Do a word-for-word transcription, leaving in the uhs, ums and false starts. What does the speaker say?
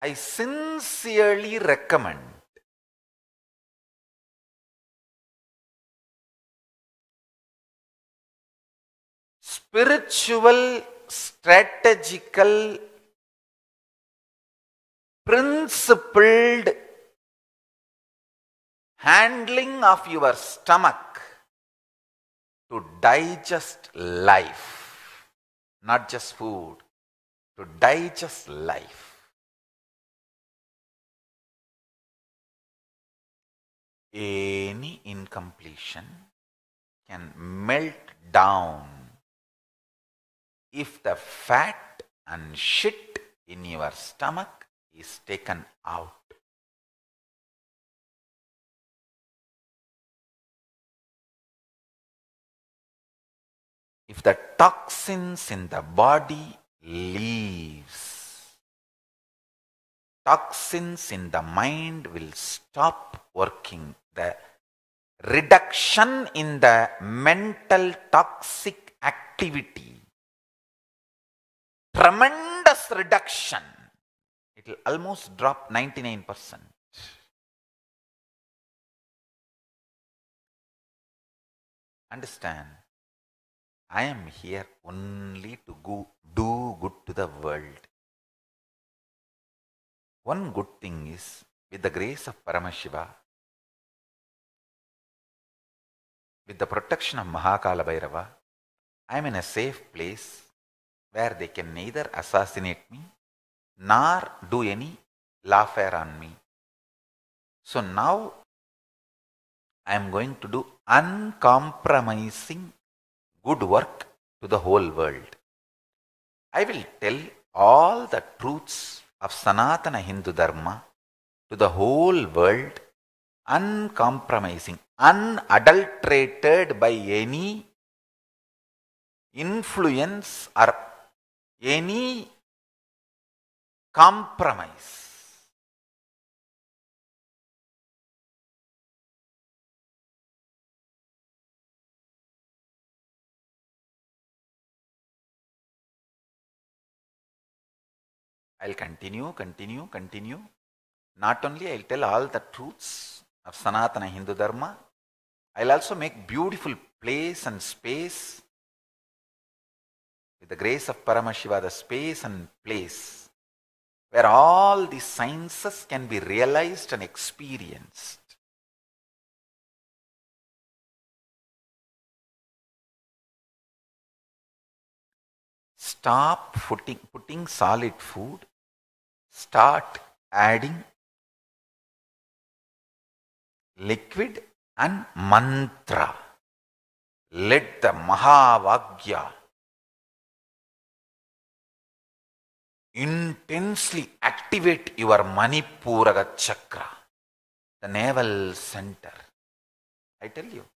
I sincerely recommend spiritual, strategical, principled handling of your stomach to digest life, not just food, to digest life. Any incompletion can melt down if the fat and shit in your stomach is taken out. If the toxins in the body leaves, toxins in the mind will stop working. The reduction in the mental toxic activity, tremendous reduction, it will almost drop ninety-nine percent. Understand, I am here only to go, do good to the world. One good thing is, with the grace of Paramashiva, with the protection of Mahakal Bhairava, I am in a safe place where they can neither assassinate me nor do any lawfare on me. So now I am going to do uncompromising good work to the whole world. I will tell all the truths of Sanatana Hindu Dharma to the whole world, uncompromising, unadulterated by any influence or any compromise. I'll continue, continue, continue. Not only I'll tell all the truths of Sanatana Hindu Dharma, I'll also make beautiful place and space. With the grace of Paramashiva, the space and place where all these sciences can be realized and experienced. Stop putting, putting solid food, start adding liquid and mantra. Let the Mahavagya intensely activate your manipura chakra, the navel center. I tell you,